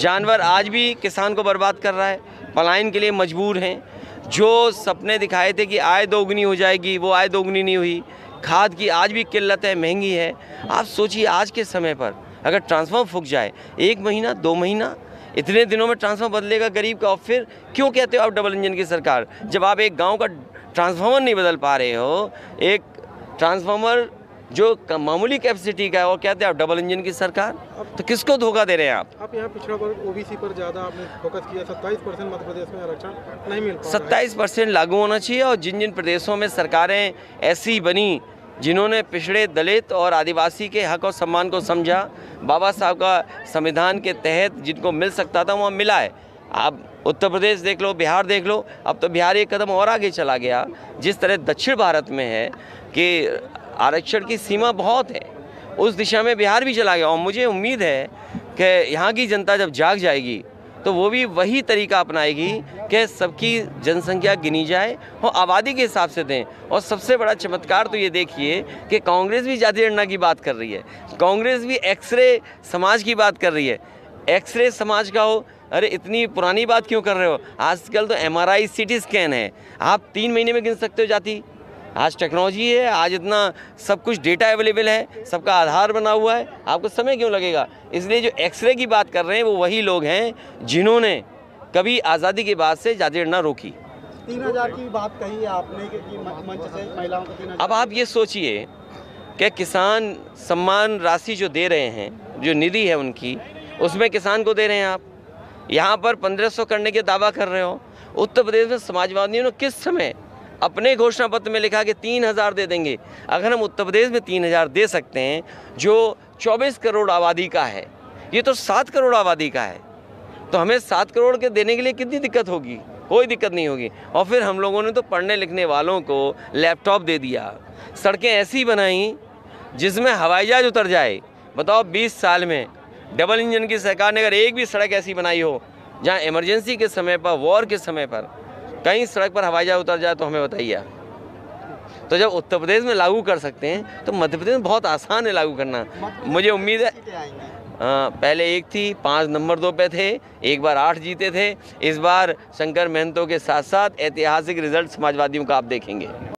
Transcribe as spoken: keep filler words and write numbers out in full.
जानवर आज भी किसान को बर्बाद कर रहा है, पलायन के लिए मजबूर हैं। जो सपने दिखाए थे कि आय दोगुनी हो जाएगी, वो आय दोगुनी नहीं हुई। खाद की आज भी किल्लत है, महंगी है। आप सोचिए आज के समय पर अगर ट्रांसफार्मर फूक जाए, एक महीना दो महीना इतने दिनों में ट्रांसफार्मर बदलेगा गरीब का। और फिर क्यों कहते हो आप डबल इंजन की सरकार, जब आप एक गांव का ट्रांसफार्मर नहीं बदल पा रहे हो, एक ट्रांसफार्मर जो मामूली कैपेसिटी का है, और कहते हैं आप डबल इंजन की सरकार। तो किसको धोखा दे रहे हैं आप? आप यहाँ पिछड़ा वर्ग ओबीसी पर ज़्यादा आपने फोकस किया, सत्ताईस परसेंट मध्य प्रदेश में आरक्षण नहीं मिल पा रहा है। सत्ताईस परसेंट लागू होना चाहिए। और जिन जिन प्रदेशों में सरकारें ऐसी बनी जिन्होंने पिछड़े, दलित और आदिवासी के हक और सम्मान को समझा, बाबा साहब का संविधान के तहत जिनको मिल सकता था वहाँ मिला है। आप उत्तर प्रदेश देख लो, बिहार देख लो, अब तो बिहार एक कदम और आगे चला गया। जिस तरह दक्षिण भारत में है कि आरक्षण की सीमा बहुत है, उस दिशा में बिहार भी चला गया। और मुझे उम्मीद है कि यहाँ की जनता जब जाग जाएगी तो वो भी वही तरीका अपनाएगी कि सबकी जनसंख्या गिनी जाए और आबादी के हिसाब से दें। और सबसे बड़ा चमत्कार तो ये देखिए कि कांग्रेस भी जाति गणना की बात कर रही है, कांग्रेस भी एक्सरे समाज की बात कर रही है। एक्सरे समाज का हो, अरे इतनी पुरानी बात क्यों कर रहे हो? आजकल तो M R I C T scan है, आप तीन महीने में गिन सकते हो जाति। आज टेक्नोलॉजी है, आज इतना सब कुछ डेटा अवेलेबल है, सबका आधार बना हुआ है, आपको समय क्यों लगेगा? इसलिए जो एक्सरे की बात कर रहे हैं वो वही लोग हैं जिन्होंने कभी आज़ादी के बाद से जाति गणना रोकी। तीन हज़ार की बात कही आपने कि मंच से महिलाओं को। अब आप ये सोचिए कि किसान सम्मान राशि जो दे रहे हैं, जो निधि है उनकी, उसमें किसान को दे रहे हैं आप। यहाँ पर पंद्रह सौ करने के दावा कर रहे हो। उत्तर प्रदेश में समाजवादियों ने किस समय अपने घोषणा पत्र में लिखा कि तीन हज़ार दे देंगे। अगर हम उत्तर प्रदेश में तीन हज़ार दे सकते हैं जो चौबीस करोड़ आबादी का है, ये तो सात करोड़ आबादी का है, तो हमें सात करोड़ के देने के लिए कितनी दिक्कत होगी? कोई दिक्कत नहीं होगी। और फिर हम लोगों ने तो पढ़ने लिखने वालों को लैपटॉप दे दिया, सड़कें ऐसी बनाई जिसमें हवाई जहाज उतर जाए। बताओ बीस साल में डबल इंजन की सरकार ने अगर एक भी सड़क ऐसी बनाई हो जहाँ इमरजेंसी के समय पर, वॉर के समय पर कहीं सड़क पर हवाई जहाज उतर जाए तो हमें बताइए। तो जब उत्तर प्रदेश में लागू कर सकते हैं तो मध्य प्रदेश में बहुत आसान है लागू करना। मुझे उम्मीद है आ, पहले एक थी, पाँच नंबर दो पे थे, एक बार आठ जीते थे, इस बार शंकर महंतो के साथ साथ ऐतिहासिक रिजल्ट समाजवादियों का आप देखेंगे।